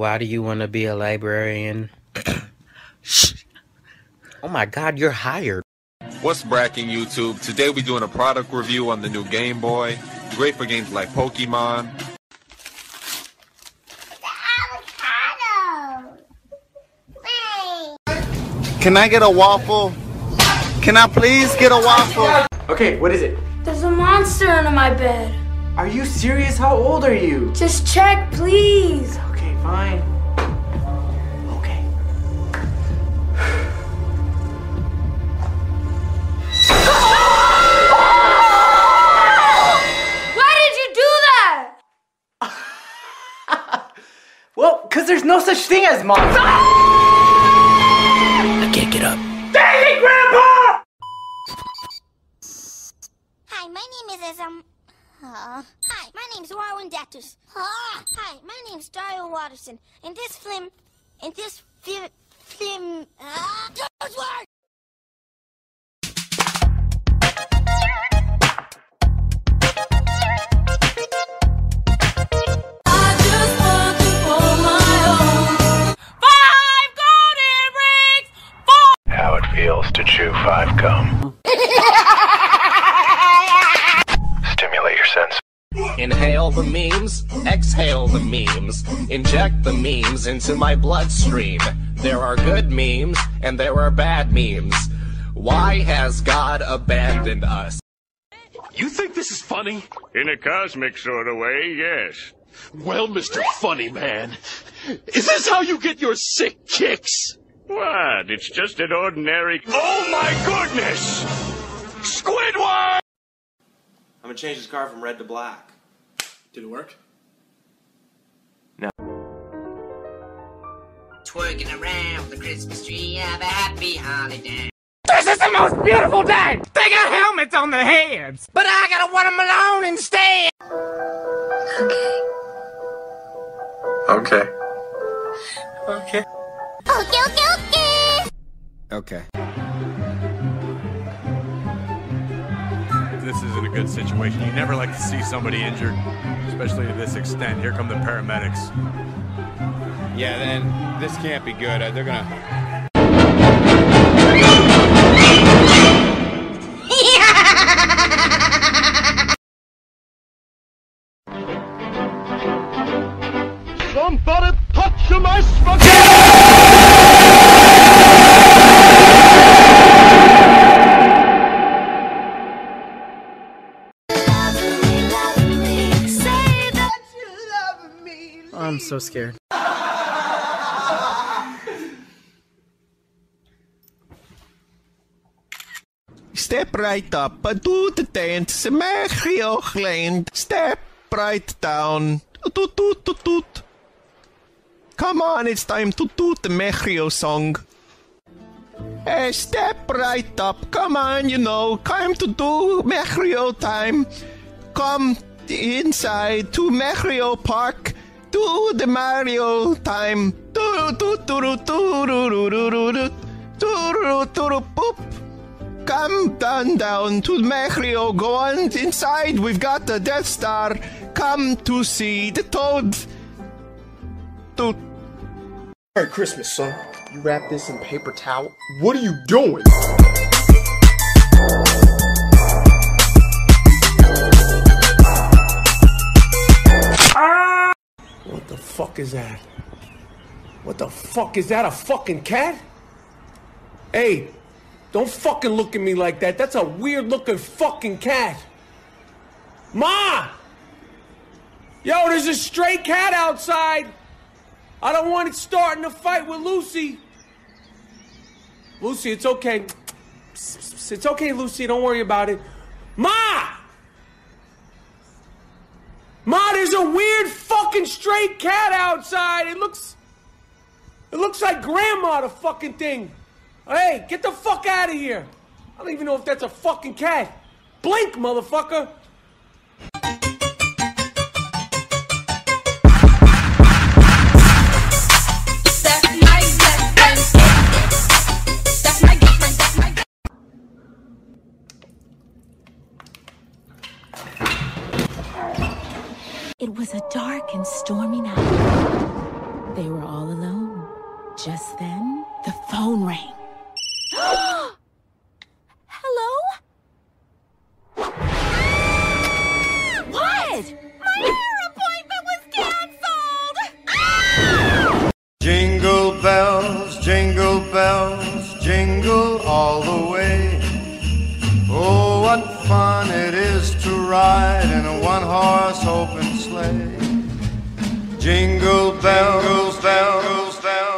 why do you want to be a librarian? Oh my God, you're hired. What's bracking, YouTube? Today we're doing a product review on the new Game Boy. Great for games like Pokemon. Can I get a waffle? Can I please get a waffle? Okay, what is it? There's a monster under my bed. Are you serious? How old are you? Just check, please. Okay, fine. Okay. Why did you do that? Well, because there's no such thing as monsters. Can't get up. Dang it, Grandpa! Hi, my name is hi, my name's Warren Datus. Hi, my name's Dario Watterson. And this film, those words. To chew 5 gum. Stimulate your sense. Inhale the memes, exhale the memes, inject the memes into my bloodstream. There are good memes and there are bad memes. Why has God abandoned us? You think this is funny? In a cosmic sort of way, yes. Well, Mr. Funny Man, is this how you get your sick kicks? What? It's just an ordinary... Oh my goodness! Squidward! I'm gonna change this car from red to black. Did it work? No. Twerking around the Christmas tree, have a happy holiday. This is the most beautiful day! They got helmets on their heads! But I gotta wear them alone instead! Okay. Okay. Okay. Okay. This isn't a good situation. You never like to see somebody injured, especially to this extent. Here come the paramedics. Yeah, then this can't be good. They're gonna... Somebody touch my spaghetti! I'm so scared. Step right up to the tent, Machrio land. Step right down. Toot toot toot toot. Come on, it's time to toot the Machrio song. Hey, step right up. Come on, you know, time to do Machrio time. Come inside to Machrio Park. Do the Mario time. Come down to Machrio. Go on inside. We've got the Death Star. Come to see the Toad. Merry Christmas, son. You wrap this in paper towel. What are you doing? What the fuck is that? What the fuck is that? A fucking cat? Hey, don't fucking look at me like that. That's a weird looking fucking cat. Ma! Yo, there's a stray cat outside. I don't want it starting a fight with Lucy. Lucy, it's okay. It's okay, Lucy. Don't worry about it. Ma! Ma, there's a weird fucking stray cat outside. It looks like Grandma, the fucking thing. Hey, get the fuck out of here. I don't even know if that's a fucking cat. Blink, motherfucker. It was a dark and stormy night. They were Just then, the phone rang. Hello? Ah! What? My hair appointment was canceled! Ah! Jingle bells, jingle all the way. Oh, what fun it is to ride in a one-horse open sleigh. Jingle bells, bells, bells.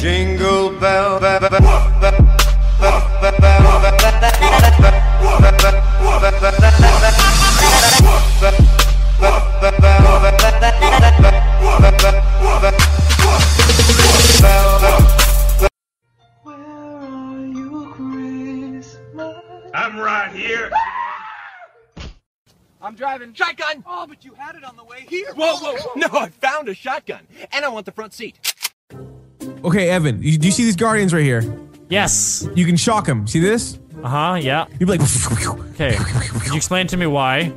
Jingle bell, I'm right here. I'm driving. Shotgun! Oh, but you had it on the way here. Whoa, whoa, whoa. No, I found a shotgun. And I want the front seat. Okay, Evan, do you see these guardians right here? Yes. You can shock them. See this? Uh-huh, yeah. You'd be like... Okay, could you explain to me why?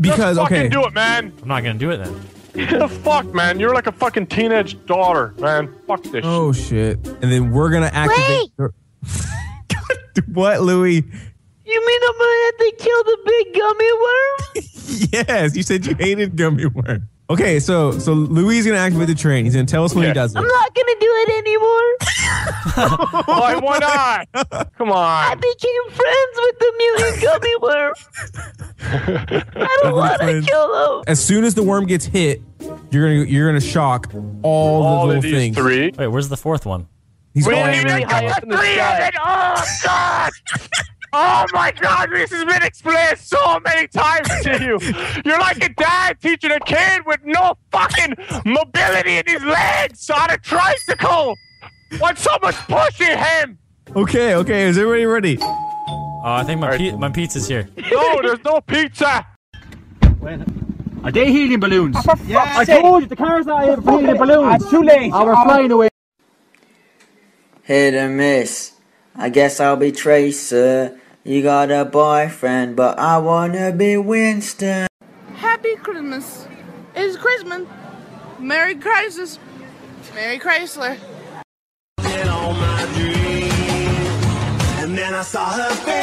Because, okay... Just fucking do it, man! I'm not gonna do it, then. The fuck, man? You're like a fucking teenage daughter, man. Fuck this shit. Oh, shit. And then we're gonna activate... What, Louis? You mean I'm gonna have to kill the big gummy worm? Yes, you said you hated gummy worm. Okay, so Louis is gonna activate the train. He's gonna tell us when he does it. I'm not gonna do it anymore. Why? Why not? Come on. I became friends with the mutant gummy worm. I don't want to kill him. As soon as the worm gets hit, you're gonna shock all the little things. Three. Wait, where's the fourth one? He's going really high up in the sky. Oh God! Oh my God, this has been explained so many times to you. You're like a dad teaching a kid with no fucking mobility in his legs on a tricycle. Why someone's pushing him? Okay, is everybody ready? I think my pizza's here. No, there's no pizza. Are they helium balloons? Yeah, I told you, the car's not here for helium balloons. It's too late. We're flying away. Hit and miss. I guess I'll be Tracer. You got a boyfriend, but I wanna be Winston. Happy Christmas. It's Christmas. Merry Crisis. Merry Chrysler. Get on my dream. And then I saw her face.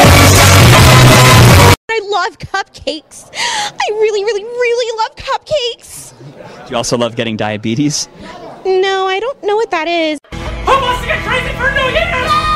I love cupcakes. I really, really, really love cupcakes. Do you also love getting diabetes? No, I don't know what that is. Who wants to get crazy for New Year's?